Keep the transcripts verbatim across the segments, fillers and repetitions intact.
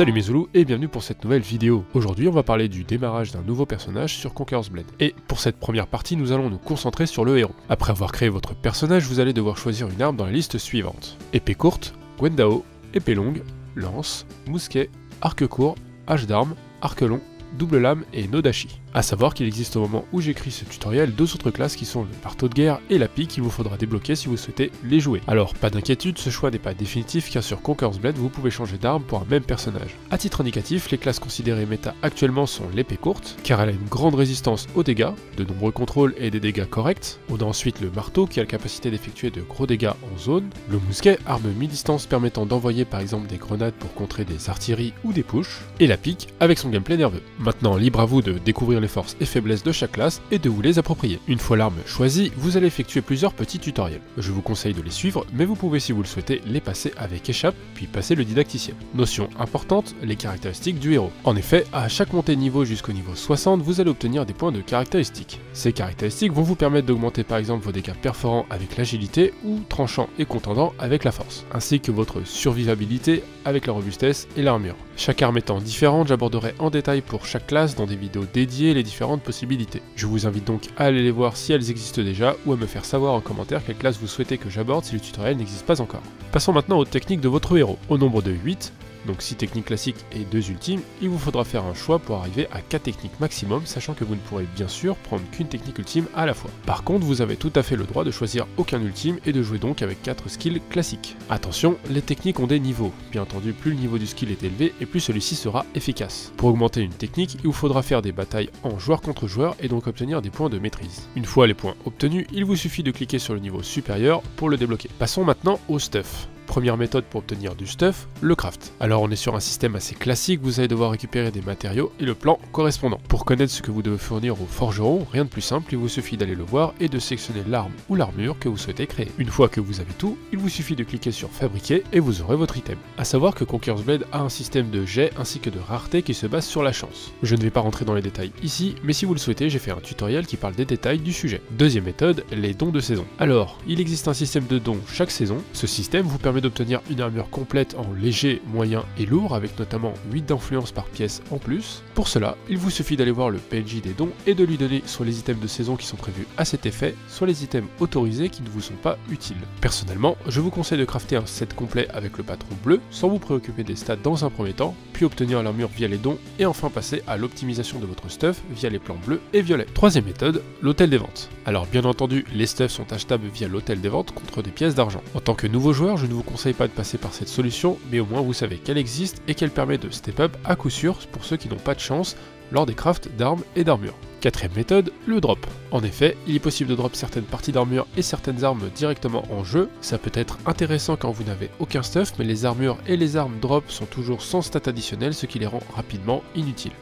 Salut mes zoulous et bienvenue pour cette nouvelle vidéo. Aujourd'hui on va parler du démarrage d'un nouveau personnage sur Conqueror's Blade. Et pour cette première partie nous allons nous concentrer sur le héros. Après avoir créé votre personnage, vous allez devoir choisir une arme dans la liste suivante. Épée courte, Guendao, épée longue, lance, mousquet, arc court, hache d'armes, arc long, double lame et nodachi. A savoir qu'il existe au moment où j'écris ce tutoriel deux autres classes qui sont le marteau de guerre et la pie qu'il vous faudra débloquer si vous souhaitez les jouer. Alors pas d'inquiétude, ce choix n'est pas définitif car sur Conqueror's Blade vous pouvez changer d'arme pour un même personnage. A titre indicatif, les classes considérées méta actuellement sont l'épée courte car elle a une grande résistance aux dégâts, de nombreux contrôles et des dégâts corrects. On a ensuite le marteau qui a la capacité d'effectuer de gros dégâts en zone, le mousquet, arme mi-distance permettant d'envoyer par exemple des grenades pour contrer des artilleries ou des pushes, et la pique avec son gameplay nerveux. Maintenant, libre à vous de découvrir les forces et faiblesses de chaque classe et de vous les approprier. Une fois l'arme choisie, vous allez effectuer plusieurs petits tutoriels. Je vous conseille de les suivre, mais vous pouvez si vous le souhaitez les passer avec échappe, puis passer le didacticien. Notion importante, les caractéristiques du héros. En effet, à chaque montée de niveau jusqu'au niveau soixante, vous allez obtenir des points de caractéristiques. Ces caractéristiques vont vous permettre d'augmenter par exemple vos dégâts perforants avec l'agilité ou tranchants et contendants avec la force, ainsi que votre survivabilité avec la robustesse et l'armure. Chaque arme étant différente, j'aborderai en détail pour chaque classe dans des vidéos dédiées les différentes possibilités. Je vous invite donc à aller les voir si elles existent déjà ou à me faire savoir en commentaire quelle classe vous souhaitez que j'aborde si le tutoriel n'existe pas encore. Passons maintenant aux techniques de votre héros. Au nombre de huit, donc six techniques classiques et deux ultimes, il vous faudra faire un choix pour arriver à quatre techniques maximum, sachant que vous ne pourrez bien sûr prendre qu'une technique ultime à la fois. Par contre, vous avez tout à fait le droit de choisir aucun ultime et de jouer donc avec quatre skills classiques. Attention, les techniques ont des niveaux. Bien entendu, plus le niveau du skill est élevé et plus celui-ci sera efficace. Pour augmenter une technique, il vous faudra faire des batailles en joueur contre joueur et donc obtenir des points de maîtrise. Une fois les points obtenus, il vous suffit de cliquer sur le niveau supérieur pour le débloquer. Passons maintenant au stuff. Première méthode pour obtenir du stuff, le craft. Alors on est sur un système assez classique, vous allez devoir récupérer des matériaux et le plan correspondant. Pour connaître ce que vous devez fournir au forgeron, rien de plus simple, il vous suffit d'aller le voir et de sélectionner l'arme ou l'armure que vous souhaitez créer. Une fois que vous avez tout, il vous suffit de cliquer sur fabriquer et vous aurez votre item. A savoir que Conqueror's Blade a un système de jet ainsi que de rareté qui se base sur la chance. Je ne vais pas rentrer dans les détails ici, mais si vous le souhaitez, j'ai fait un tutoriel qui parle des détails du sujet. Deuxième méthode, les dons de saison. Alors, il existe un système de dons chaque saison. Ce système vous permet d'obtenir une armure complète en léger, moyen et lourd, avec notamment huit d'influence par pièce en plus. Pour cela, il vous suffit d'aller voir le P N J des dons et de lui donner soit les items de saison qui sont prévus à cet effet, soit les items autorisés qui ne vous sont pas utiles. Personnellement, je vous conseille de crafter un set complet avec le patron bleu, sans vous préoccuper des stats dans un premier temps, puis obtenir l'armure via les dons, et enfin passer à l'optimisation de votre stuff via les plans bleus et violets. Troisième méthode, l'hôtel des ventes. Alors bien entendu, les stuffs sont achetables via l'hôtel des ventes contre des pièces d'argent. En tant que nouveau joueur, je ne vous conseille pas de passer par cette solution, mais au moins vous savez qu'elle existe et qu'elle permet de step up à coup sûr pour ceux qui n'ont pas de chance lors des crafts d'armes et d'armures. Quatrième méthode, le drop. En effet, il est possible de drop certaines parties d'armure et certaines armes directement en jeu. Ça peut être intéressant quand vous n'avez aucun stuff, mais les armures et les armes drop sont toujours sans stats additionnelles, ce qui les rend rapidement inutiles.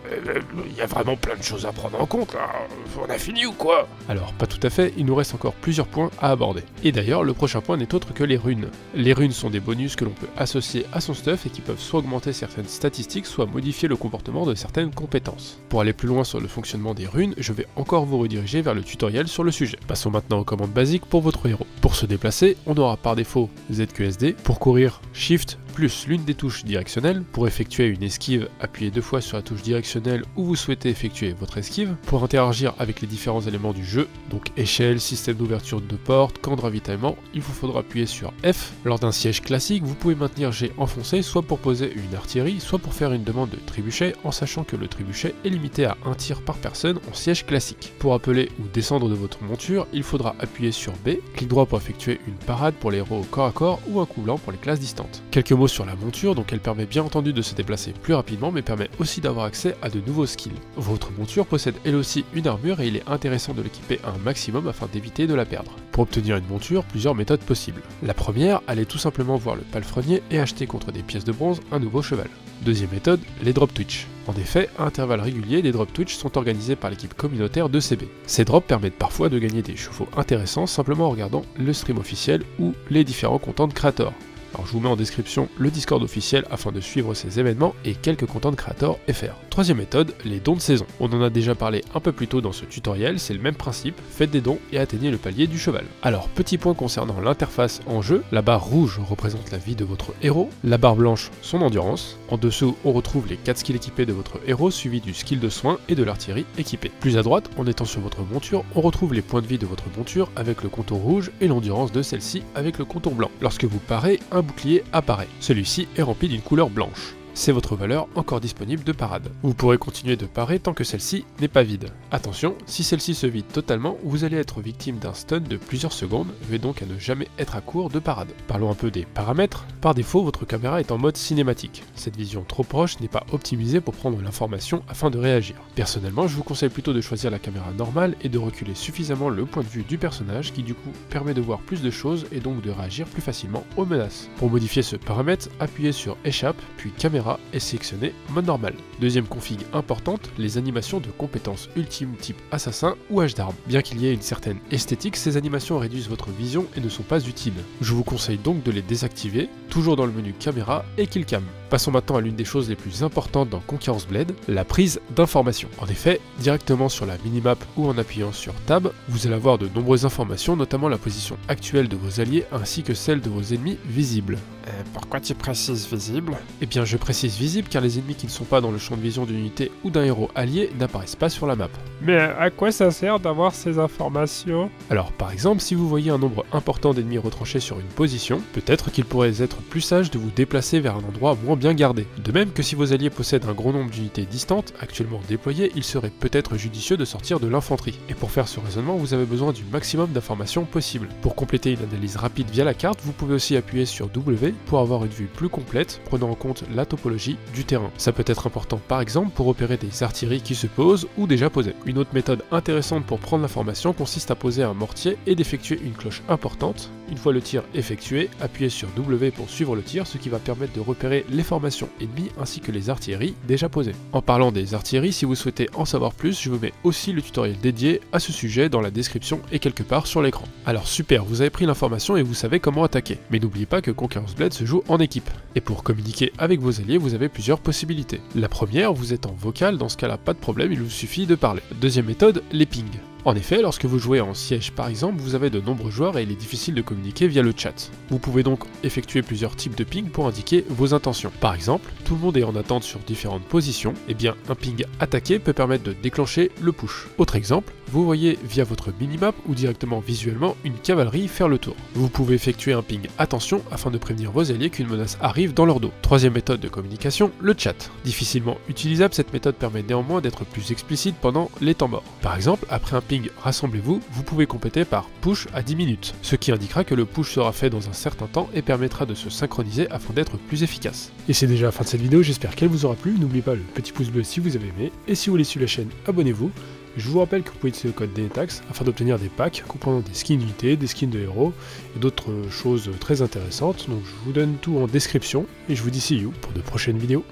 Il y a vraiment plein de choses à prendre en compte là, on a fini ou quoi? Alors pas tout à fait, il nous reste encore plusieurs points à aborder. Et d'ailleurs, le prochain point n'est autre que les runes. Les runes sont des bonus que l'on peut associer à son stuff et qui peuvent soit augmenter certaines statistiques, soit modifier le comportement de certaines compétences. Pour aller plus loin sur le fonctionnement des runes, je vais encore vous rediriger vers le tutoriel sur le sujet. Passons maintenant aux commandes basiques pour votre héros. Pour se déplacer, on aura par défaut Z Q S D, pour courir Shift plus l'une des touches directionnelles, pour effectuer une esquive, appuyez deux fois sur la touche directionnelle où vous souhaitez effectuer votre esquive, pour interagir avec les différents éléments du jeu, donc échelle, système d'ouverture de porte, camp de ravitaillement, il vous faudra appuyer sur F. Lors d'un siège classique, vous pouvez maintenir G enfoncé soit pour poser une artillerie, soit pour faire une demande de trébuchet, en sachant que le trébuchet est limité à un tir par personne en siège classique. Pour appeler ou descendre de votre monture, il faudra appuyer sur B, clic droit pour effectuer une parade pour les héros au corps à corps ou un coup blanc pour les classes distantes. Quelques mots sur la monture, donc elle permet bien entendu de se déplacer plus rapidement, mais permet aussi d'avoir accès à de nouveaux skills. Votre monture possède elle aussi une armure et il est intéressant de l'équiper un maximum afin d'éviter de la perdre. Pour obtenir une monture, plusieurs méthodes possibles. La première, allez tout simplement voir le palefrenier et acheter contre des pièces de bronze un nouveau cheval. Deuxième méthode, les drop Twitch. En effet, à intervalles réguliers, les drops Twitch sont organisés par l'équipe communautaire de C B. Ces drops permettent parfois de gagner des chevaux intéressants simplement en regardant le stream officiel ou les différents contents de Creator. Alors je vous mets en description le Discord officiel afin de suivre ces événements et quelques contents de Creator F R. troisième méthode, les dons de saison. On en a déjà parlé un peu plus tôt dans ce tutoriel, c'est le même principe, faites des dons et atteignez le palier du cheval. Alors petit point concernant l'interface en jeu, la barre rouge représente la vie de votre héros, la barre blanche son endurance, en dessous on retrouve les quatre skills équipés de votre héros suivi du skill de soin et de l'artillerie équipée. Plus à droite, en étant sur votre monture, on retrouve les points de vie de votre monture avec le contour rouge et l'endurance de celle-ci avec le contour blanc. Lorsque vous parez, un bouclier apparaît, celui-ci est rempli d'une couleur blanche. C'est votre valeur encore disponible de parade. Vous pourrez continuer de parer tant que celle-ci n'est pas vide. Attention, si celle-ci se vide totalement, vous allez être victime d'un stun de plusieurs secondes, veuillez donc à ne jamais être à court de parade. Parlons un peu des paramètres. Par défaut, votre caméra est en mode cinématique. Cette vision trop proche n'est pas optimisée pour prendre l'information afin de réagir. Personnellement, je vous conseille plutôt de choisir la caméra normale et de reculer suffisamment le point de vue du personnage qui du coup permet de voir plus de choses et donc de réagir plus facilement aux menaces. Pour modifier ce paramètre, appuyez sur échappe puis caméra et sélectionner mode normal. Deuxième config importante, les animations de compétences ultimes type assassin ou hache d'armes. Bien qu'il y ait une certaine esthétique, ces animations réduisent votre vision et ne sont pas utiles. Je vous conseille donc de les désactiver, toujours dans le menu caméra et killcam. Passons maintenant à l'une des choses les plus importantes dans Conqueror's Blade, la prise d'informations. En effet, directement sur la minimap ou en appuyant sur Tab, vous allez avoir de nombreuses informations, notamment la position actuelle de vos alliés ainsi que celle de vos ennemis visibles. Euh, pourquoi tu précises visible? Eh bien je précise visible car les ennemis qui ne sont pas dans le champ de vision d'une unité ou d'un héros allié n'apparaissent pas sur la map. Mais à quoi ça sert d'avoir ces informations? Alors par exemple, si vous voyez un nombre important d'ennemis retranchés sur une position, peut-être qu'il pourrait être plus sage de vous déplacer vers un endroit moins bien gardé. De même que si vos alliés possèdent un grand nombre d'unités distantes, actuellement déployées, il serait peut-être judicieux de sortir de l'infanterie. Et pour faire ce raisonnement, vous avez besoin du maximum d'informations possibles. Pour compléter une analyse rapide via la carte, vous pouvez aussi appuyer sur W pour avoir une vue plus complète, prenant en compte la topologie du terrain. Ça peut être important par exemple pour repérer des artilleries qui se posent ou déjà posées. Une autre méthode intéressante pour prendre l'information consiste à poser un mortier et d'effectuer une cloche importante. Une fois le tir effectué, appuyez sur W pour suivre le tir, ce qui va permettre de repérer les formations ennemies ainsi que les artilleries déjà posées. En parlant des artilleries, si vous souhaitez en savoir plus, je vous mets aussi le tutoriel dédié à ce sujet dans la description et quelque part sur l'écran. Alors super, vous avez pris l'information et vous savez comment attaquer. Mais n'oubliez pas que Conqueror's Blade se joue en équipe. Et pour communiquer avec vos alliés, vous avez plusieurs possibilités. La première, vous êtes en vocal, dans ce cas-là pas de problème, il vous suffit de parler. Deuxième méthode, les pings. En effet, lorsque vous jouez en siège par exemple, vous avez de nombreux joueurs et il est difficile de communiquer via le chat. Vous pouvez donc effectuer plusieurs types de ping pour indiquer vos intentions. Par exemple, tout le monde est en attente sur différentes positions, et bien un ping attaqué peut permettre de déclencher le push. Autre exemple, vous voyez via votre minimap ou directement visuellement une cavalerie faire le tour. Vous pouvez effectuer un ping attention afin de prévenir vos alliés qu'une menace arrive dans leur dos. Troisième méthode de communication, le chat. Difficilement utilisable, cette méthode permet néanmoins d'être plus explicite pendant les temps morts. Par exemple, après un ping rassemblez-vous, vous pouvez compléter par push à dix minutes, ce qui indiquera que le push sera fait dans un certain temps et permettra de se synchroniser afin d'être plus efficace. Et c'est déjà la fin de cette vidéo, j'espère qu'elle vous aura plu, n'oubliez pas le petit pouce bleu si vous avez aimé, et si vous voulez suivre la chaîne, abonnez-vous. Je vous rappelle que vous pouvez utiliser le code Denetax afin d'obtenir des packs comprenant des skins d'unités, des skins de héros et d'autres choses très intéressantes, donc je vous donne tout en description, et je vous dis see you pour de prochaines vidéos.